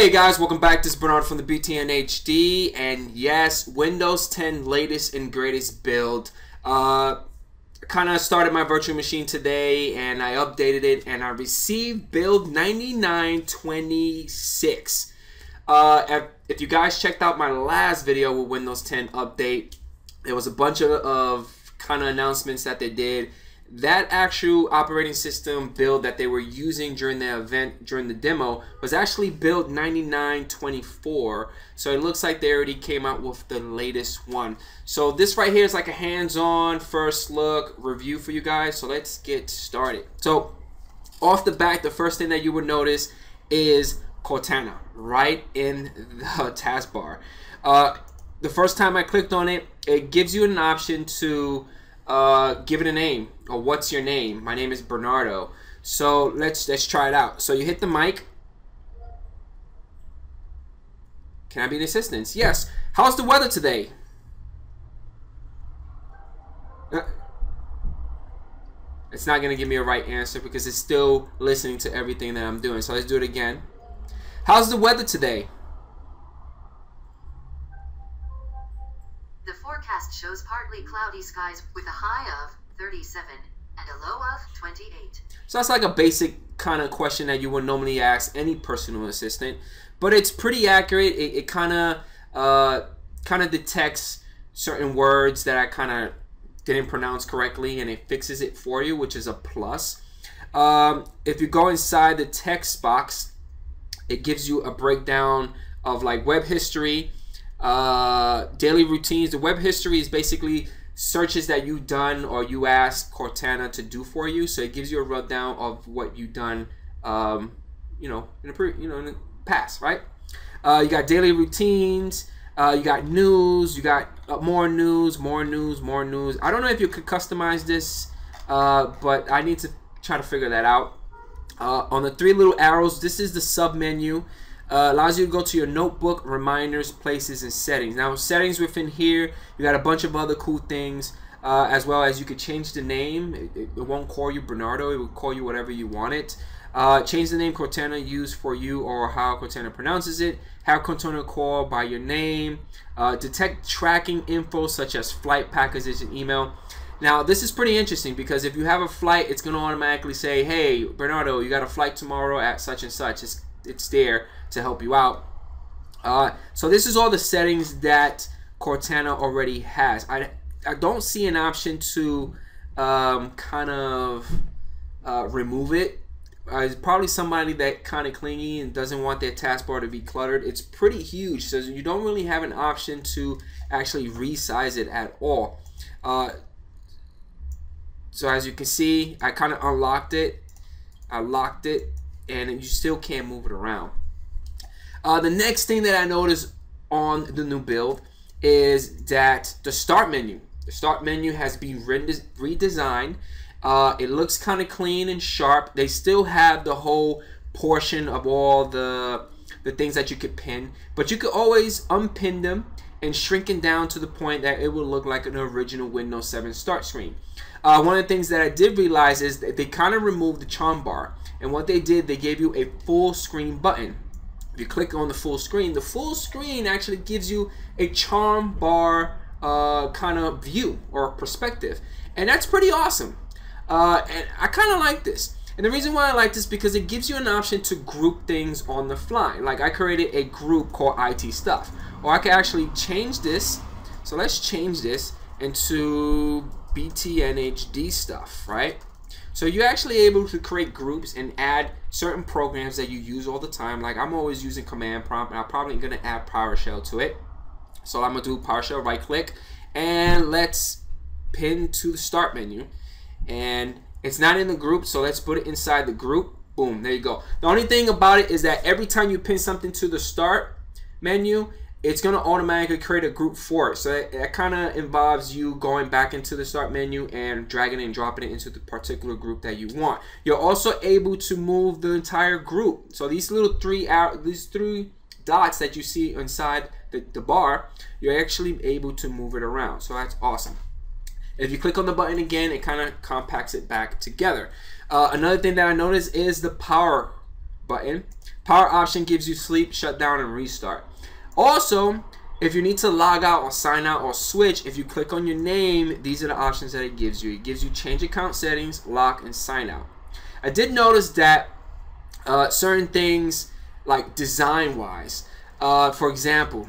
Hey guys, welcome back. This is Bernard from the BTN HD, and yes, Windows 10 latest and greatest build. Kind of started my virtual machine today, and I updated it, and I received build 9926. If you guys checked out my last video with Windows 10 update, there was a bunch of kind of announcements that they did. That actual operating system build that they were using during the event, during the demo, was actually build 9924. So it looks like they already came out with the latest one. So this right here is like a hands-on first look review for you guys. So let's get started. So off the bat, the first thing that you would notice is Cortana right in the taskbar. The first time I clicked on it, it gives you an option to give it a name, or what's your name? My name is Bernardo. So let's try it out. So you hit the mic. Can I be an assistance? Yes. How's the weather today? It's not gonna give me a right answer because it's still listening to everything that I'm doing. So let's do it again. How's the weather today? The forecast shows partly cloudy skies with a high of 37 and a low of 28. So that's like a basic kind of question that you would normally ask any personal assistant, but it's pretty accurate. It kind of detects certain words that I kind of didn't pronounce correctly, and it fixes it for you, which is a plus. If you go inside the text box, it gives you a breakdown of like web history, daily routines. The web history is basically searches that you've done or you ask Cortana to do for you. So it gives you a rundown of what you've done, in the past, right? You got daily routines. You got news. You got more news, more news, more news. I don't know if you could customize this, but I need to try to figure that out. On the three little arrows, this is the sub menu. Allows you to go to your notebook, reminders, places, and settings. Now, settings within here, you got a bunch of other cool things, as well as you could change the name. It won't call you Bernardo. It will call you whatever you want it. Change the name Cortana used for you or how Cortana pronounces it. Have Cortana call by your name. Detect tracking info such as flight packages and email. Now, this is pretty interesting because if you have a flight, it's going to automatically say, hey, Bernardo, you got a flight tomorrow at such and such. It's there to help you out. So this is all the settings that Cortana already has. I don't see an option to remove it. It's probably somebody that kind of clingy and doesn't want their taskbar to be cluttered. It's pretty huge, so you don't really have an option to actually resize it at all. So as you can see, I kind of unlocked it. I locked it, and you still can't move it around. The next thing that I noticed on the new build is that the start menu has been redesigned. It looks kind of clean and sharp. They still have the whole portion of all the things that you could pin, but you could always unpin them and shrinking down to the point that it will look like an original Windows 7 start screen. One of the things that I did realize is that they kind of removed the charm bar, and what they did, they gave you a full screen button. If you click on the full screen actually gives you a charm bar kind of view or perspective, and that's pretty awesome. And I kind of like this. And the reason why I like this because it gives you an option to group things on the fly. Like I created a group called IT Stuff. Or I can actually change this. So let's change this into BTN HD Stuff, right? So you're actually able to create groups and add certain programs that you use all the time. Like I'm always using Command Prompt, and I'm probably going to add PowerShell to it. So I'm going to do PowerShell, right click, and let's pin to the start menu. And it's not in the group, so let's put it inside the group. Boom, there you go. The only thing about it is that every time you pin something to the start menu, it's going to automatically create a group for it. So that kind of involves you going back into the start menu and dragging and dropping it into the particular group that you want. You're also able to move the entire group. So these little three dots that you see inside the bar, you're actually able to move it around. So that's awesome. If you click on the button again, it kind of compacts it back together. Another thing that I noticed is the power button. Power option gives you sleep, shut down, and restart. Also, if you need to log out or sign out or switch, if you click on your name, these are the options that it gives you. It gives you change account settings, lock, and sign out. I did notice that certain things, like design-wise, for example,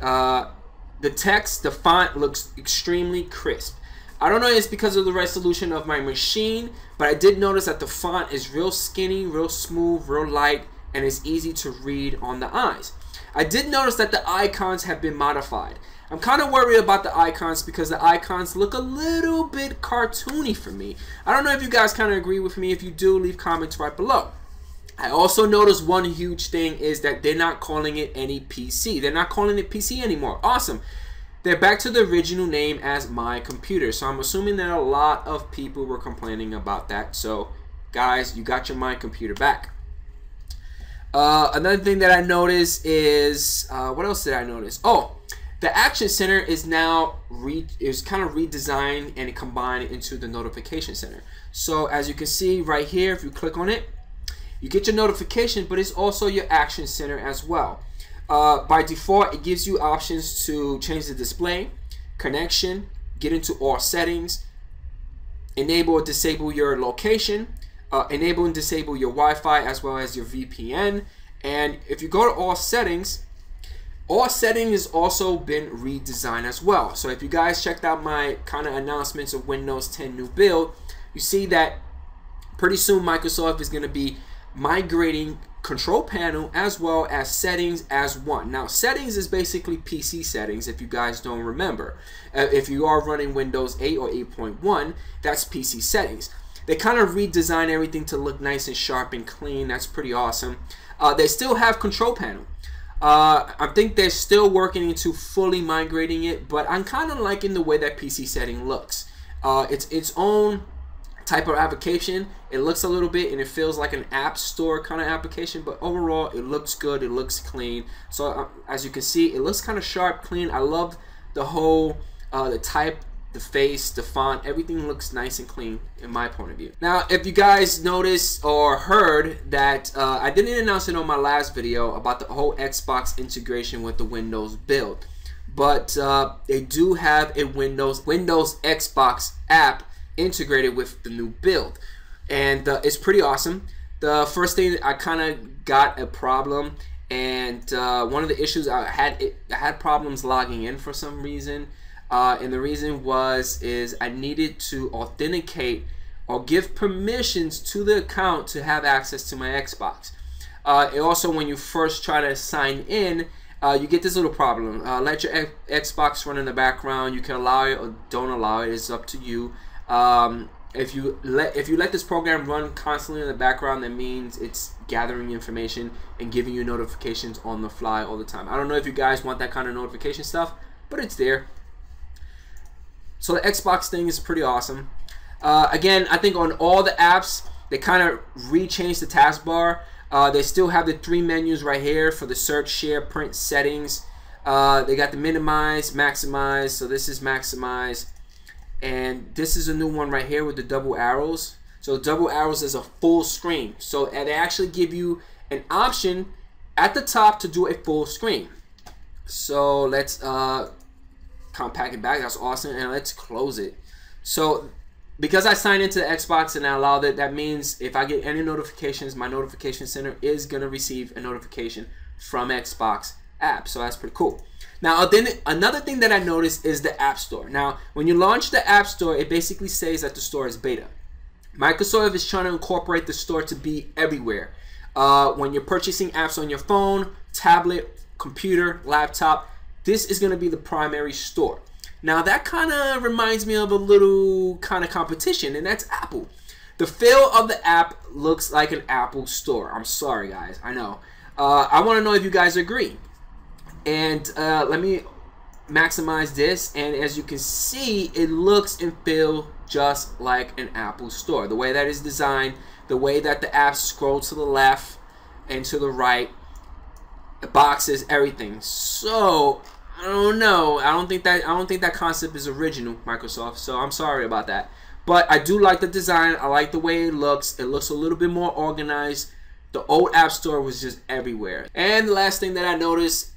the text, the font looks extremely crisp. I don't know if it's because of the resolution of my machine, but I did notice that the font is real skinny, real smooth, real light, and it's easy to read on the eyes. I did notice that the icons have been modified. I'm kind of worried about the icons because the icons look a little bit cartoony for me. I don't know if you guys kind of agree with me. If you do, leave comments right below. I also noticed one huge thing is that they're not calling it any PC. They're not calling it PC anymore. Awesome. They're back to the original name as My Computer. So I'm assuming that a lot of people were complaining about that. So guys, you got your My Computer back. Another thing that I noticed is, what else did I notice? Oh, the Action Center is now kind of redesigned and combined into the Notification Center. So as you can see right here, if you click on it, you get your notification, but it's also your Action Center as well. By default, it gives you options to change the display, connection, get into all settings, enable or disable your location, enable and disable your Wi-Fi as well as your VPN. And if you go to all settings has also been redesigned as well. So if you guys checked out my kind of announcements of Windows 10 new build, you see that pretty soon Microsoft is going to be migrating control panel as well as settings as one. Now settings is basically PC settings, if you guys don't remember. If you are running Windows 8 or 8.1, that's PC settings. They kind of redesign everything to look nice and sharp and clean. That's pretty awesome. They still have control panel. I think they're still working into fully migrating it, but I'm kind of liking the way that PC setting looks. It's its own type of application. It looks a little bit and it feels like an app store kind of application, but overall it looks good. It looks clean. So as you can see, it looks kind of sharp, clean. I love the whole the type, the face, the font, everything looks nice and clean in my point of view. Now, if you guys noticed or heard that I didn't announce it on my last video about the whole Xbox integration with the Windows build, but they do have a Windows Xbox app integrated with the new build, and it's pretty awesome. The first thing I kind of got a problem, and one of the issues I had problems logging in for some reason. And the reason is I needed to authenticate or give permissions to the account to have access to my Xbox. And also, when you first try to sign in, you get this little problem. Let your Xbox run in the background. You can allow it or don't allow it. It's up to you. If you let this program run constantly in the background, that means it's gathering information and giving you notifications on the fly all the time. I don't know if you guys want that kind of notification stuff, but it's there. So the Xbox thing is pretty awesome. Again, I think on all the apps, they kind of re-changed the taskbar. They still have the three menus right here for the search, share, print, settings. They got the minimize, maximize. So this is maximize. And this is a new one right here with the double arrows. So double arrows is a full screen. So they actually give you an option at the top to do a full screen. So let's compact it back. That's awesome. And let's close it. So because I signed into the Xbox and I allowed it, that means if I get any notifications, my notification center is going to receive a notification from Xbox app. So that's pretty cool. Now then, another thing that I noticed is the App Store. Now when you launch the App Store, it basically says that the store is beta. Microsoft is trying to incorporate the store to be everywhere. When you're purchasing apps on your phone, tablet, computer, laptop, this is going to be the primary store. Now that kind of reminds me of a little kind of competition, and that's Apple. The feel of the app looks like an Apple store. I'm sorry guys, I know. I want to know if you guys agree. And let me maximize this, and as you can see, it looks and feels just like an Apple store. The way that is designed, the way that the apps scroll to the left and to the right, the boxes, everything. So I don't know. I don't think that concept is original, Microsoft. So I'm sorry about that. But I do like the design. I like the way it looks. It looks a little bit more organized. The old App Store was just everywhere. And the last thing that I noticed,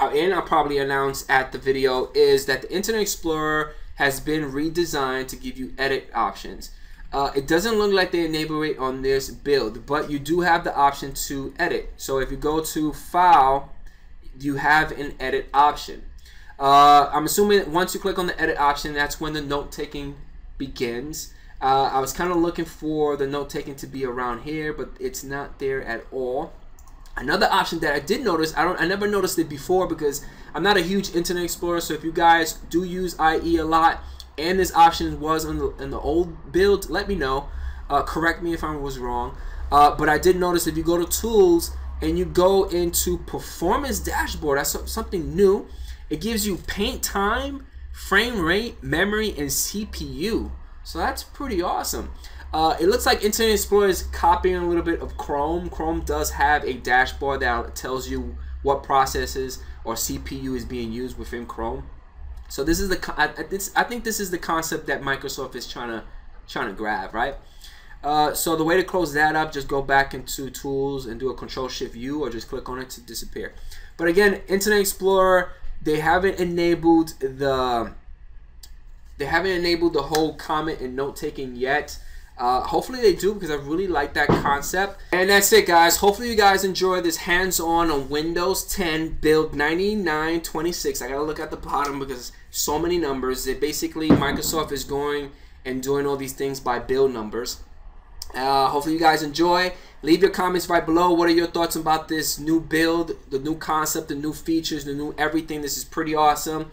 and I'll probably announce at the video, is that the Internet Explorer has been redesigned to give you edit options. It doesn't look like they enable it on this build, but you do have the option to edit. So if you go to File, you have an edit option. I'm assuming once you click on the edit option, that's when the note-taking begins. I was kind of looking for the note-taking to be around here, but it's not there at all. Another option that I did notice, I never noticed it before because I'm not a huge Internet Explorer, so if you guys do use IE a lot and this option was in the old build, let me know. Correct me if I was wrong. But I did notice if you go to Tools and you go into Performance Dashboard, that's something new. It gives you paint time, frame rate, memory, and CPU. So that's pretty awesome. It looks like Internet Explorer is copying a little bit of Chrome. Chrome does have a dashboard that tells you what processes or CPU is being used within Chrome. So this is I think this is the concept that Microsoft is trying to grab, right? So the way to close that up, just go back into Tools and do a Control-Shift-U, or just click on it to disappear. But again, Internet Explorer, they haven't enabled the whole comment and note taking yet. Hopefully they do, because I really like that concept. And that's it, guys. Hopefully you guys enjoy this hands-on on Windows 10 build 9926. I gotta look at the bottom because so many numbers. It basically, Microsoft is going and doing all these things by build numbers. Hopefully you guys enjoy. Leave your comments right below. What are your thoughts about this new build, the new concept, the new features, the new everything? This is pretty awesome.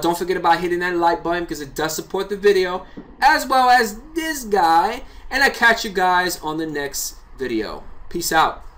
Don't forget about hitting that like button because it does support the video, as well as this guy. And I'll catch you guys on the next video. Peace out.